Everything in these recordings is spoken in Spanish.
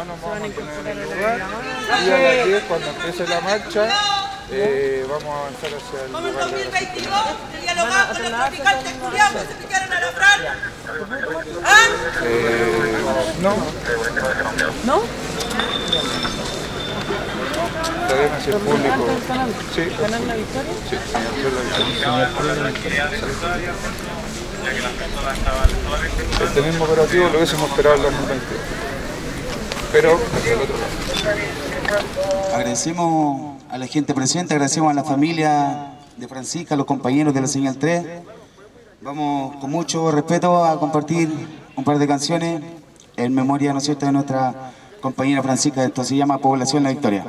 no nos vamos a poner en el lugar. Y a las 10, cuando empiece la marcha, vamos a avanzar hacia el lugar de la Secretaría. Dialogamos con los traficantes culiados que se picaron a la franja. ¿Ah? No. ¿No? Estaremos hacia el público. Sí. ¿Ganar la victoria? Sí, este mismo operativo lo hubiésemos esperado en los 2020, pero hacia el otro lado. Agradecemos a la gente presente, agradecemos a la familia de Francisca, a los compañeros de la Señal 3. Vamos con mucho respeto a compartir un par de canciones en memoria, ¿no es cierto?, de nuestra compañera Francisca. Esto se llama Población La Victoria.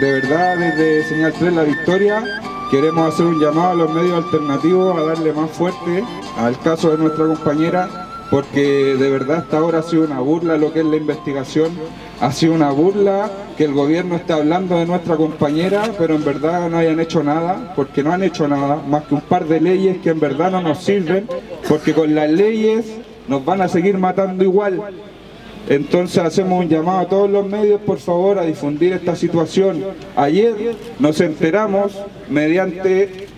De verdad, desde Señal 3 La Victoria queremos hacer un llamado a los medios alternativos a darle más fuerte al caso de nuestra compañera, porque de verdad hasta ahora ha sido una burla lo que es la investigación, ha sido una burla que el gobierno está hablando de nuestra compañera, pero en verdad no hayan hecho nada, porque no han hecho nada, más que un par de leyes que en verdad no nos sirven, porque con las leyes nos van a seguir matando igual. Entonces hacemos un llamado a todos los medios, por favor, a difundir esta situación. Ayer nos enteramos mediante,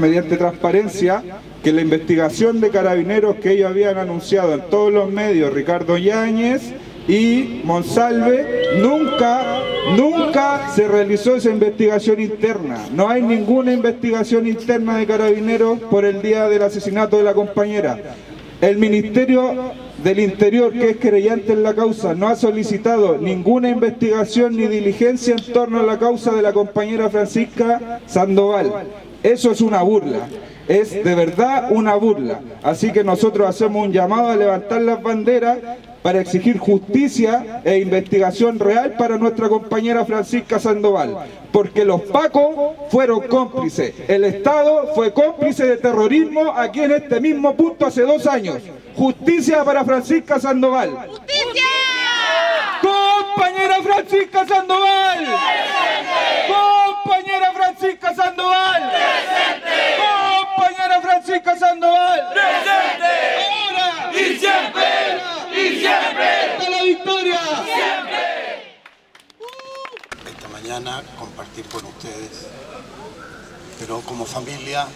mediante transparencia, que la investigación de Carabineros que ellos habían anunciado en todos los medios, Ricardo Yáñez y Monsalve, nunca se realizó esa investigación interna. No hay ninguna investigación interna de Carabineros por el día del asesinato de la compañera. El Ministerio del Interior, que es querellante en la causa, no ha solicitado ninguna investigación ni diligencia en torno a la causa de la compañera Francisca Sandoval. Eso es una burla, es de verdad una burla. Así que nosotros hacemos un llamado a levantar las banderas para exigir justicia e investigación real para nuestra compañera Francisca Sandoval, porque los pacos fueron cómplices, el Estado fue cómplice de terrorismo aquí en este mismo punto hace 2 años. Justicia para Francisca Sandoval. ¡Justicia! ¡Compañera Francisca Sandoval! ¡Presente! ¡Compañera Francisca Sandoval! ¡Presente! ¡Compañera Francisca Sandoval! ¡Presente! ¡Ahora! ¡Y siempre! ¡Y siempre! ¡Hasta la victoria! ¡Siempre! Esta mañana compartir con ustedes, pero como familia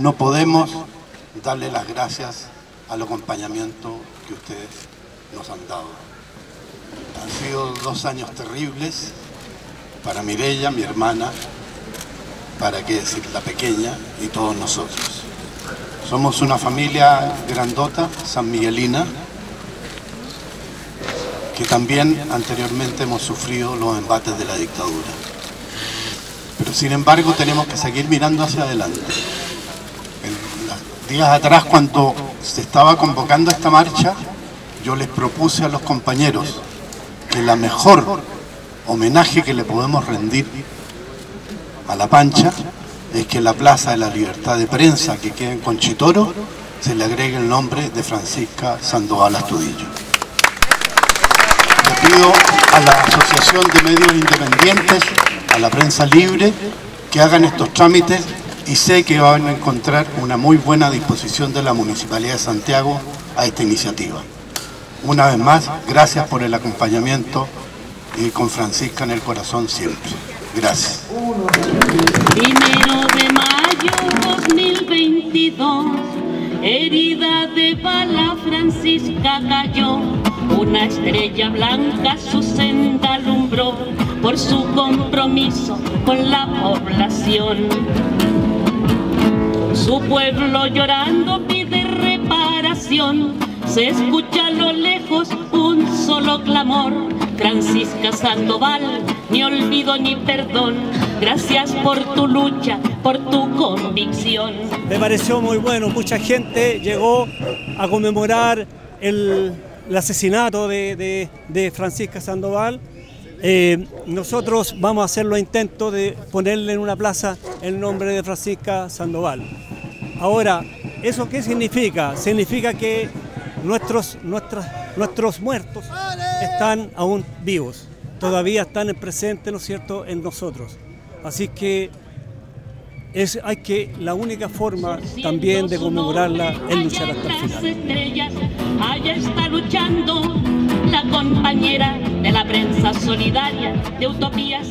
no podemos darle las gracias al acompañamiento que ustedes nos han dado. Han sido 2 años terribles para Mireya, mi hermana, para qué decir, la pequeña y todos nosotros. Somos una familia grandota, sanmiguelina, que también anteriormente hemos sufrido los embates de la dictadura. Pero sin embargo tenemos que seguir mirando hacia adelante. Días atrás, cuando se estaba convocando esta marcha, yo les propuse a los compañeros que la mejor homenaje que le podemos rendir a la Pancha es que la Plaza de la Libertad de Prensa, que queda en Conchitoro, se le agregue el nombre de Francisca Sandoval Astudillo. Le pido a la Asociación de Medios Independientes, a la Prensa Libre, que hagan estos trámites, y sé que van a encontrar una muy buena disposición de la Municipalidad de Santiago a esta iniciativa. Una vez más, gracias por el acompañamiento y con Francisca en el corazón siempre. Gracias. 1 de mayo 2022, herida de bala Francisca cayó, una estrella blanca su senda alumbró por su compromiso con la población. Su pueblo llorando pide reparación, se escucha a lo lejos un solo clamor: Francisca Sandoval, ni olvido ni perdón. Gracias por tu lucha, por tu convicción. Me pareció muy bueno, mucha gente llegó a conmemorar el asesinato de Francisca Sandoval. Nosotros vamos a hacer los intentos de ponerle en una plaza el nombre de Francisca Sandoval. Ahora, ¿eso qué significa? Significa que nuestros muertos están aún vivos, todavía están en presente, ¿no es cierto?, en nosotros. Así que la única forma también de conmemorarla es luchar hasta el final. Estrellas, allá está luchando la compañera de la prensa solidaria de Utopías.